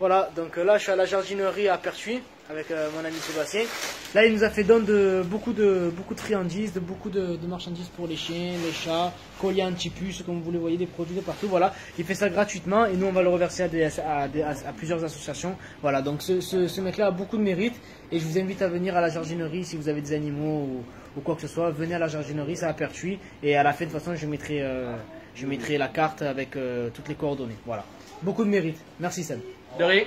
Voilà, donc là je suis à la jardinerie à Pertuis avec mon ami Sébastien. Là il nous a fait don de beaucoup de friandises, de beaucoup de marchandises pour les chiens, les chats, colliers anti-puces, comme vous le voyez, des produits de partout. Voilà, il fait ça gratuitement et nous on va le reverser à plusieurs associations. Voilà, donc ce mec là a beaucoup de mérite et je vous invite à venir à la jardinerie si vous avez des animaux ou quoi que ce soit. Venez à la jardinerie, c'est à Pertuis, et à la fin de toute façon je mettrai la carte avec toutes les coordonnées. Voilà, beaucoup de mérite. Merci Sam. De rien.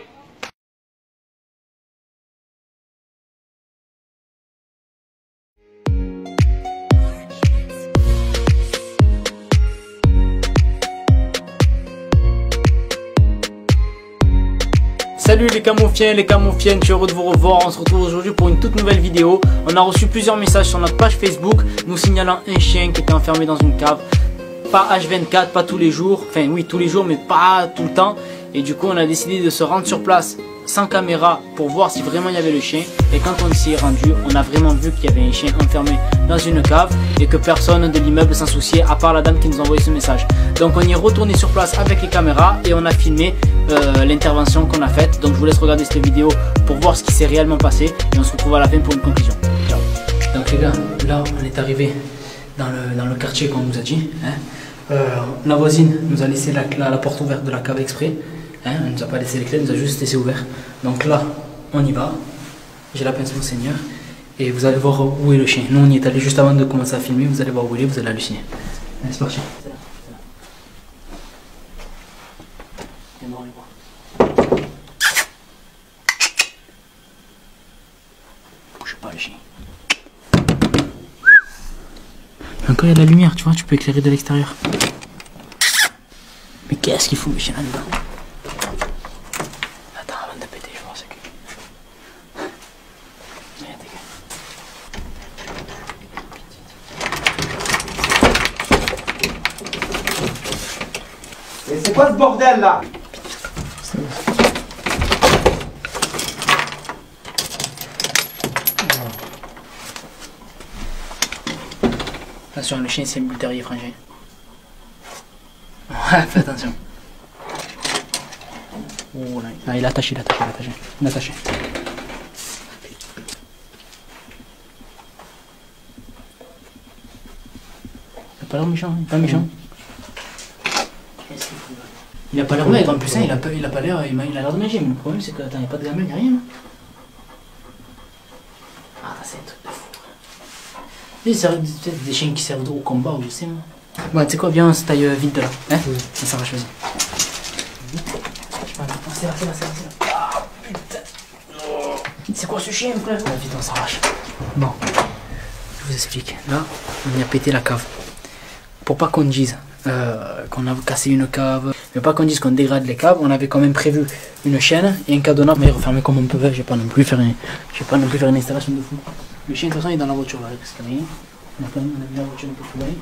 Salut les Camoffiens, les Camoffiennes, je suis heureux de vous revoir. On se retrouve aujourd'hui pour une toute nouvelle vidéo. On a reçu plusieurs messages sur notre page Facebook nous signalant un chien qui était enfermé dans une cave. Pas H24, pas tous les jours, enfin oui tous les jours mais pas tout le temps. Et du coup on a décidé de se rendre sur place sans caméra pour voir si vraiment il y avait le chien. Et quand on s'y est rendu, on a vraiment vu qu'il y avait un chien enfermé dans une cave et que personne de l'immeuble s'en souciait à part la dame qui nous envoyait ce message. Donc on est retourné sur place avec les caméras et on a filmé l'intervention qu'on a faite. Donc je vous laisse regarder cette vidéo pour voir ce qui s'est réellement passé et on se retrouve à la fin pour une conclusion. Ciao. Donc les gars, là on est arrivé dans le quartier qu'on nous a dit, hein. La voisine nous a laissé la porte ouverte de la cave exprès. Hein, on ne nous a pas laissé les clés, on nous a juste laissé ouvert. Donc là, on y va. J'ai la pince, monseigneur. Et vous allez voir où est le chien. Nous, on y est allé juste avant de commencer à filmer. Vous allez voir où il est, vous allez halluciner. Allez, c'est parti. Viens voir, viens voir. Bouge pas, le chien. Même quand il y a de la lumière, tu vois, tu peux éclairer de l'extérieur. Mais qu'est-ce qu'il fout, le chien, là-dedans? C'est quoi ce bordel là? Attention, le chien c'est le terrier frangin. Ouais, fais attention. Oh là, ah, il est attaché, il est attaché, il est attaché. Il est attaché. Il a pas l'air méchant, il est pas méchant. Il a pas l'air maigre en plus, hein, il a pas l'air, il a l'air de manger, mais le problème c'est que, attends, il a pas de gamelle, il n'y a rien. Ah, c'est un truc de fou. Hein. C'est peut-être des chiens qui servent au combat ou je sais, moi. Bon, tu sais quoi, viens, on se taille vite de là, hein, oui. Ça s'arrache, vas-y. C'est là, c'est là, c'est là, c'est là. Ah, putain. C'est quoi ce chien, frère? Ah, vite, on s'arrache. Bon, je vous explique. Là, on a pété la cave. Pour pas qu'on dise qu'on a cassé une cave, mais pas qu'on dise qu'on dégrade les caves, on avait quand même prévu une chaîne et un cadenas, mais refermé comme on pouvait. Je vais pas non plus faire une installation de fou. Le chien de toute façon il est dans la voiture, là, parce qu'il y a rien. On a mis la voiture un peu plus loin.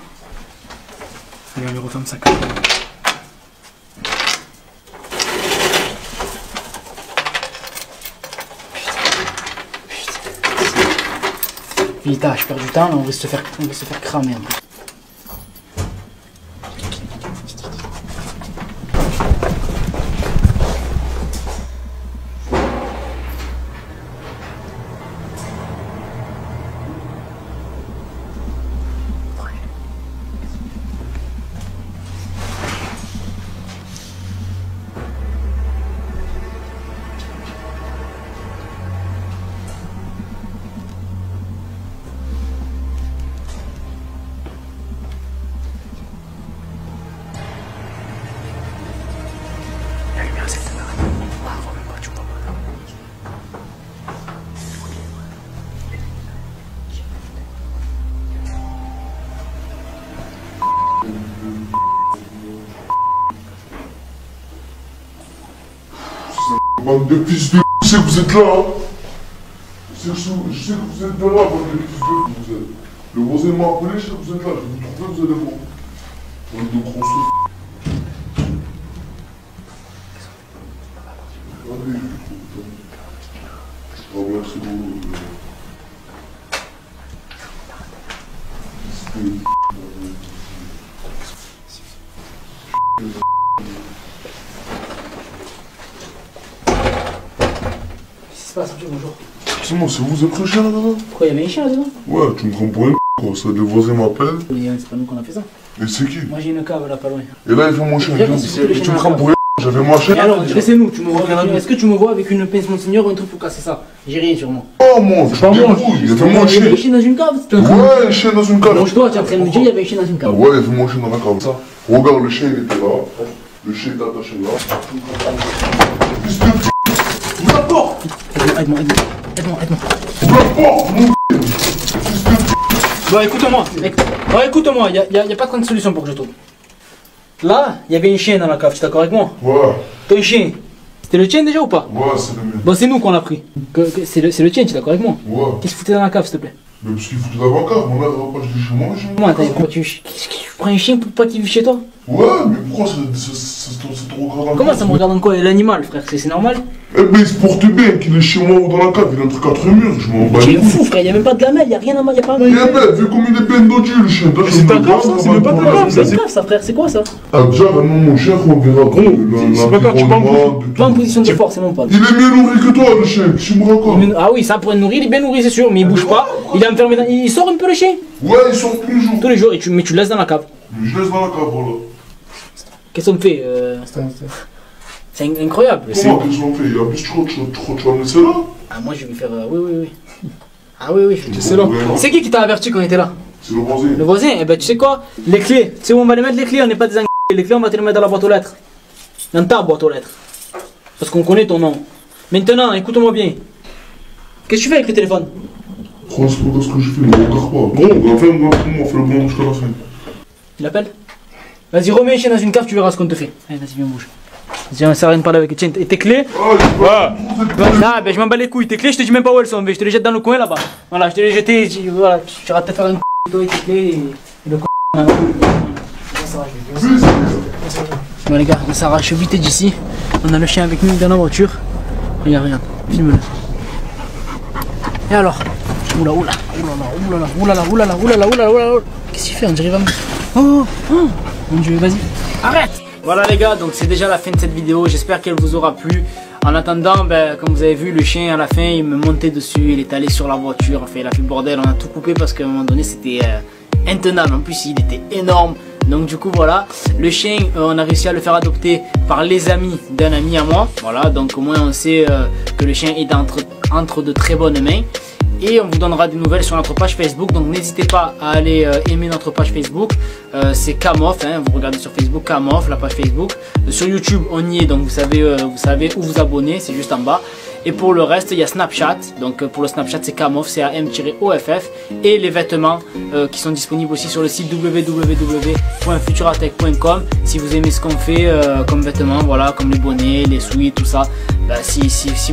Allez, on lui referme sa cave. Putain, je perds du temps, là, on va se faire cramer un peu. Bande de fils de... Je sais que vous êtes là, hein. Je sais que vous êtes de là, bande de fils de... Vous êtes... Le voisin m'a appelé, je sais que vous êtes là, je vous trouve, vous allez voir. Bande de gros sauts. Allez, ah ouais, c'est bon. se passe, monsieur? Bonjour. C'est bon, c'est vous êtes le chien là-dedans? Pourquoi il y avait un chien là-dedans? Ouais, tu me comprends une quoi, ça, le voisin m'appelle. Mais c'est pas nous qu'on a fait ça. Et c'est qui? Moi j'ai une cave là, pas loin. Et là il fait mon chien, et tu me prends pour une j'avais mon chien. Alors, laissez-nous, tu me vois. Est-ce que tu me vois avec une pince, monseigneur, un truc pour casser ça? J'ai rien sur moi. Oh mon, je t'en débrouille, il fait mon chien. Il y avait un chien dans une cave? Ouais, un chien dans une cave. Donc toi, tu es en train de me dire, il y avait un chien dans une cave. Ouais, il fait mon chien dans la cave. Regarde, le chien il était là. Le chien est attaché là. Ouvre la porte! Aide-moi, aide-moi. Ouvre la porte, mon bah écoute-moi, y'a pas de solution pour que je trouve. Là, il y avait un chien dans la cave, tu es d'accord avec moi? Ouais. Ton chien, c'était le tien déjà ou pas? Ouais, c'est le mien. Bon, c'est nous qu'on l'a pris. C'est le tien, tu es d'accord avec moi? Ouais. Qu'est-ce qu'il foutait dans la cave, s'il te plaît? Mais parce qu'il foutait dans la cave, on a pas chez moi, tu prends un chien pour pas qu'il vive chez toi? Ouais, mais pourquoi c'est trop grave? Comment ça me regarde en quoi? L'animal, frère, c'est normal? Eh ben, il se porte bien, qu'il est chez moi ou dans la cave, il est entre quatre murs, je m'en bats. Tu es fou, frère, il n'y a même pas de la mêle, il n'y a rien à mal, il n'y a pas de la mêle. Eh ben, vu comme il est plein d'odieux, le chien, c'est pas grave, ça, c'est même pas grave, c'est grave, ça, frère, c'est quoi ça? Ah, déjà, vraiment, mon chien, on verra gros. C'est pas grave, tu parles pas en position de force, c'est mon pote. Il est mieux nourri que toi, le chien, tu me racontes. Ah oui, ça pourrait nourrir, il est bien nourri, c'est sûr, mais il bouge pas, il est enfermé dans. Il sort un peu le chien? Ouais, il sort tous les jours. Tous les jours, mais tu le laisses dans la cave. Je laisse dans la cave, voilà. Qu'est-ce qu'on me fait? C'est incroyable. Qu'est-ce qu'on fait? En plus, tu vas me laisser là? Ah, moi je vais me faire. Oui. Ah, oui, je vais te laisser là. C'est qui t'a averti qu'on était là? C'est le voisin. Le voisin? Eh ben, tu sais quoi? Les clés. Tu sais où on va les mettre les clés? On n'est pas des engueulés. Les clés, on va te les mettre dans la boîte aux lettres. Dans ta boîte aux lettres. Parce qu'on connaît ton nom. Maintenant, écoute-moi bien. Qu'est-ce que tu fais avec le téléphone? Crois ce que je fais, ne regarde pas. Gros, on fait le bon jusqu'à la fin. Il appelle? Vas-y, remets les chiens dans une cave, tu verras ce qu'on te fait. Allez, vas-y, viens, bouge. Vas-y, on sert à rien de parler avec les chiens. Et tes clés? Ah, ben je m'en bats les couilles. Tes clés, je te dis même pas où elles sont. Je te les jette dans le coin là-bas. Voilà, je te les jetais. Voilà, tu vas te faire une c*** avec tes clés et le c***. Bon, les gars, on s'arrache vite d'ici. On a le chien avec nous dans la voiture. Regarde, filme-le. Et alors? Oula. Qu'est-ce qu'il fait? On dirait vraiment. Oh. Mon Dieu, vas-y. Arrête! Voilà les gars, donc c'est déjà la fin de cette vidéo. J'espère qu'elle vous aura plu. En attendant, ben, comme vous avez vu, le chien à la fin, il me montait dessus. Il est allé sur la voiture. Enfin, il a fait le bordel. On a tout coupé parce qu'à un moment donné, c'était intenable. En plus, il était énorme. Donc du coup voilà, le chien on a réussi à le faire adopter par les amis d'un ami à moi. Voilà, donc au moins on sait que le chien est entre de très bonnes mains. Et on vous donnera des nouvelles sur notre page Facebook. Donc n'hésitez pas à aller aimer notre page Facebook. C'est Camoff, hein, vous regardez sur Facebook, Camoff, la page Facebook. Sur YouTube, on y est, donc vous savez où vous abonner, c'est juste en bas. Et pour le reste, il y a Snapchat. Donc pour le Snapchat, c'est Camoff, CAM-OFF. Et les vêtements qui sont disponibles aussi sur le site www.futuratech.com. Si vous aimez ce qu'on fait comme vêtements, voilà, comme les bonnets, les souliers, tout ça. Bah, si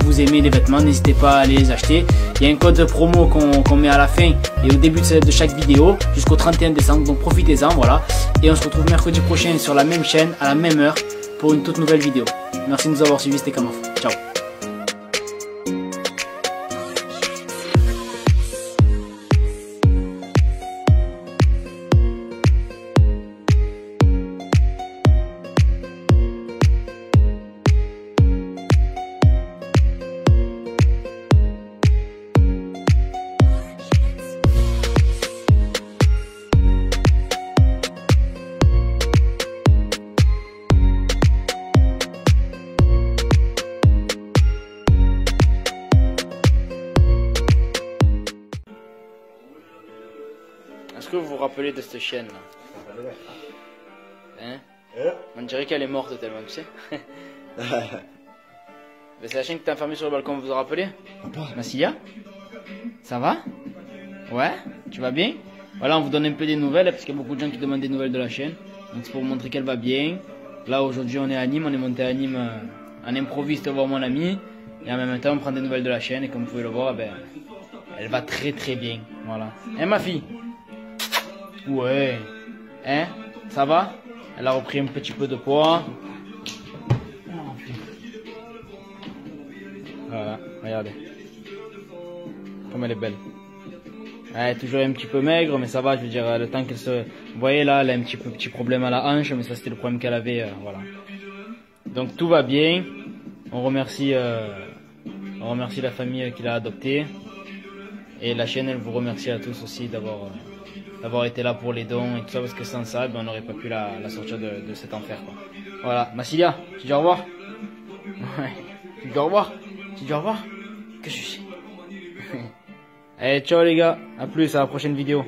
vous aimez les vêtements, n'hésitez pas à les acheter. Il y a un code promo qu'on met à la fin et au début de chaque vidéo jusqu'au 31 décembre. Donc profitez-en, voilà. Et on se retrouve mercredi prochain sur la même chaîne, à la même heure, pour une toute nouvelle vidéo. Merci de nous avoir suivis, c'était Camoff. Ciao. Est-ce que vous vous rappelez de cette chienne là? Hein? On dirait qu'elle est morte tellement, tu sais. C'est la chienne que t'as enfermée sur le balcon, vous vous rappelez? Massilia? Ça va? Ouais? Tu vas bien? Voilà, on vous donne un peu des nouvelles parce qu'il y a beaucoup de gens qui demandent des nouvelles de la chienne. Donc c'est pour vous montrer qu'elle va bien. Là aujourd'hui on est à Nîmes, on est monté à Nîmes en improviste voir mon ami. Et en même temps on prend des nouvelles de la chienne et comme vous pouvez le voir, ben, elle va très très bien. Voilà. Hein ma fille? Ouais, hein, ça va? Elle a repris un petit peu de poids. Voilà, regardez. Comme elle est belle. Elle est toujours un petit peu maigre, mais ça va, je veux dire, le temps qu'elle se... Vous voyez là, elle a un petit problème à la hanche, mais ça c'était le problème qu'elle avait, voilà. Donc tout va bien. On remercie On remercie la famille qui l'a adopté. Et la chaîne, elle vous remercie à tous aussi d'avoir été là pour les dons et tout ça, parce que sans ça, ben, on n'aurait pas pu la sortir de cet enfer, quoi. Voilà. Massilia, tu dis au revoir? Ouais. Tu dis au revoir? Tu dis au revoir? Que je suis. Allez, ciao les gars. À plus, à la prochaine vidéo.